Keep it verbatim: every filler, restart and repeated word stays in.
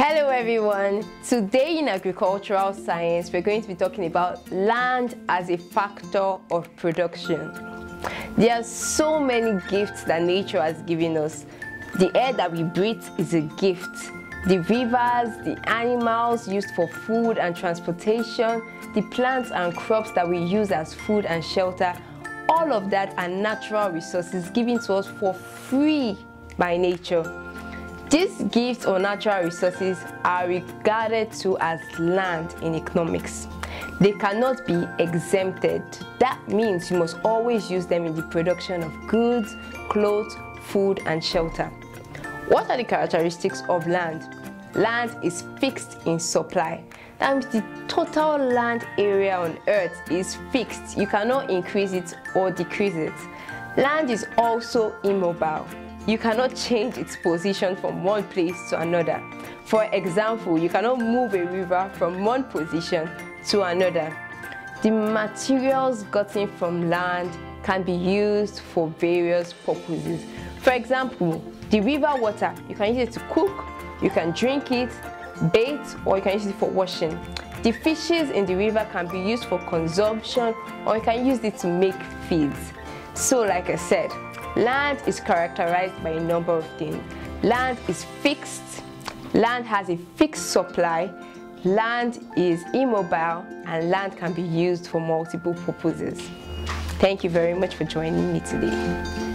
Hello everyone! Today in Agricultural Science, we're going to be talking about land as a factor of production. There are so many gifts that nature has given us. The air that we breathe is a gift. The rivers, the animals used for food and transportation, the plants and crops that we use as food and shelter, all of that are natural resources given to us for free by nature. These gifts or natural resources are regarded to as land in economics. They cannot be exempted. That means you must always use them in the production of goods, clothes, food, and shelter. What are the characteristics of land? Land is fixed in supply. That means the total land area on earth is fixed. You cannot increase it or decrease it. Land is also immobile. You cannot change its position from one place to another. For example, you cannot move a river from one position to another. The materials gotten from land can be used for various purposes. For example, the river water, you can use it to cook, you can drink it, bait, or you can use it for washing. The fishes in the river can be used for consumption, or you can use it to make feeds. So, like I said, land is characterized by a number of things. Land is fixed, land has a fixed supply, land is immobile, and land can be used for multiple purposes. Thank you very much for joining me today.